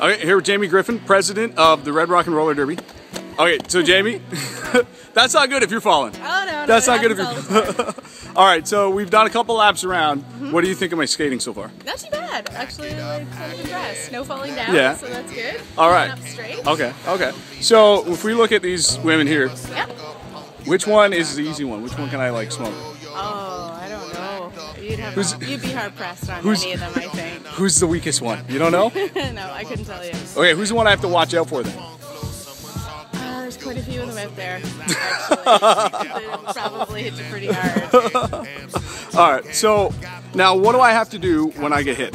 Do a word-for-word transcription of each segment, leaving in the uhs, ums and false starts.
Okay, here with Jamie Griffin, president of the Red Rock and Roller Derby. Okay, so Jamie, that's not good if you're falling. Oh no, no that's not good if you're. All right, so we've done a couple laps around. Mm-hmm. What do you think of my skating so far? Not too bad, actually. Like, I'm impressed. No falling down, yeah. So that's good. All right. Up straight. Okay, okay. So if we look at these women here, yep. Which one is the easy one? Which one can I like smoke? Oh, I don't know. You'd have who's, you'd be hard pressed on any of them, I think. Who's the weakest one? You don't know? No, I couldn't tell you. Okay, who's the one I have to watch out for then? There's quite a few of them out there, actually. They probably hit you pretty hard. All right, so now what do I have to do when I get hit?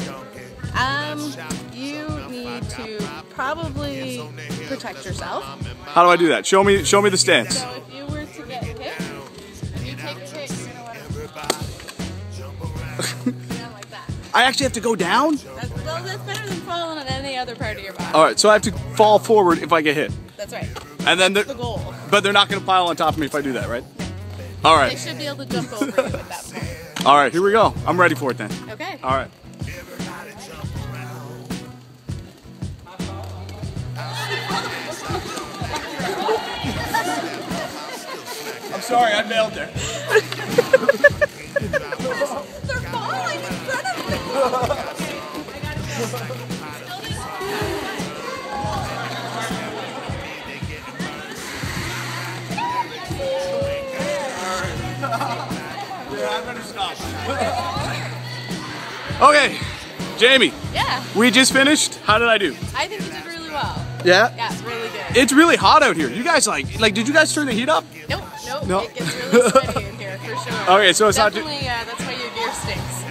Um, you need to probably protect yourself. How do I do that? Show me, show me the stance. So if you were to get hit, you take your hit, you're gonna want to down like that. I actually have to go down? That's, well, that's better than falling on any other part of your body. All right, so I have to fall forward if I get hit. That's right. And then they're, the goal. But they're not going to pile on top of me if I do that, right? All right. They should be able to jump over you at that point. All right, here we go. I'm ready for it then. Okay. All right. I'm sorry, I bailed there. They're falling in front of me. Okay, I got it. Okay, Jamie. Yeah. We just finished. How did I do? I think you did really well. Yeah? Yeah, it's really good. It's really hot out here. You guys like, like, did you guys turn the heat up? Nope, nope. No. It gets really sweaty in here, for sure. Okay, so it's definitely, not... Uh, that's why your gear stinks.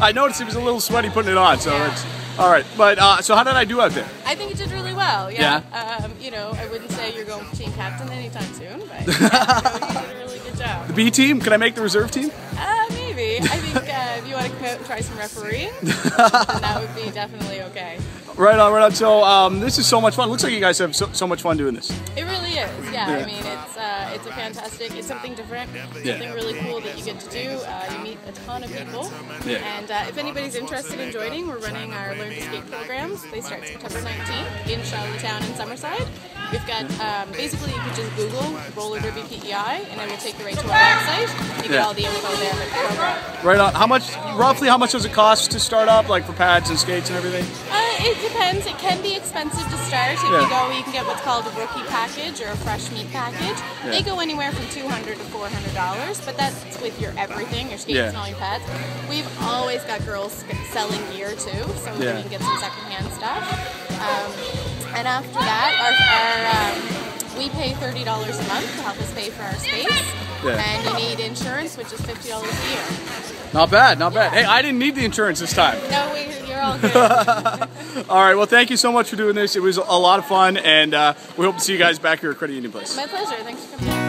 I noticed it was a little sweaty putting it on, so yeah. It's... All right, but uh, so how did I do out there? I think you did really well, yeah. yeah. Um, you know, I wouldn't say you're going to team captain anytime soon, but yeah, you did a really good job. The B team? Can I make the reserve team? Uh, maybe. I think uh, if you want to come out and try some refereeing, then that would be definitely okay. Right on, right on. So um, this is so much fun. Looks like you guys have so, so much fun doing this. It really is, yeah. yeah. I mean, it's uh, it's a fantastic, it's something different, yeah. something really cool that you get to do. Uh, you meet a ton of people. Yeah. And uh, if anybody's interested in joining, we're running our Learn to Skate programs. They start September nineteenth in Charlottetown and Summerside. We've got, um, basically you can just Google Roller Derby P E I, and it will take you right to our website. You get yeah. all the info there for the program. Right on. How much, roughly how much does it cost to start up, like for pads and skates and everything? Uh, It depends. It can be expensive to start. If yeah. you go, you can get what's called a rookie package or a fresh meat package. Yeah. They go anywhere from two hundred dollars to four hundred dollars, but that's with your everything, your skates yeah. and all your pads. We've always got girls selling gear too, so yeah. then you can get some secondhand stuff. Um, and after that, our, our um, we pay thirty dollars a month to help us pay for our space. Yeah. And you need insurance, which is fifty dollars a year. Not bad, not yeah. bad. Hey, I didn't need the insurance this time. No, we, you're all good. All right, well, thank you so much for doing this. It was a lot of fun, and uh, we hope to see you guys back here at Credit Union Place. My pleasure. Thanks for coming.